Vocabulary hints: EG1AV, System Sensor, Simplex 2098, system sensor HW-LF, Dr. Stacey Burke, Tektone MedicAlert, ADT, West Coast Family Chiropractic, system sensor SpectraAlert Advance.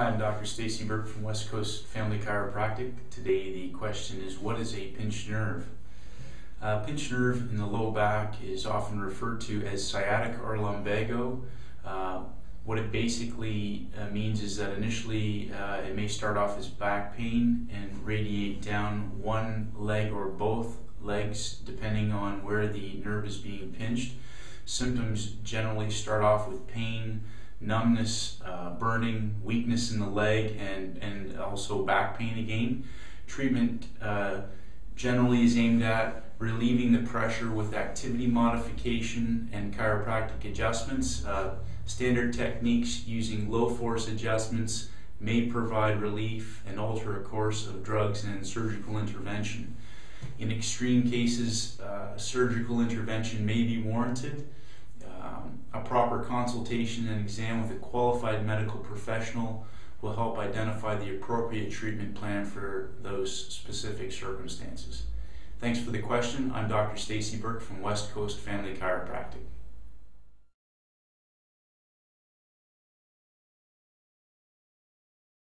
Hi, I'm Dr. Stacey Burke from West Coast Family Chiropractic. Today the question is, what is a pinched nerve? A pinched nerve in the low back is often referred to as sciatic or lumbago. What it basically means is that initially it may start off as back pain and radiate down one leg or both legs depending on where the nerve is being pinched. Symptoms generally start off with pain, numbness, burning, weakness in the leg, and also back pain again. Treatment generally is aimed at relieving the pressure with activity modification and chiropractic adjustments. Standard techniques using low force adjustments may provide relief and alter a course of drugs and surgical intervention. In extreme cases, surgical intervention may be warranted. A proper consultation and exam with a qualified medical professional will help identify the appropriate treatment plan for those specific circumstances. Thanks for the question. I'm Dr. Stacey Burke from West Coast Family Chiropractic.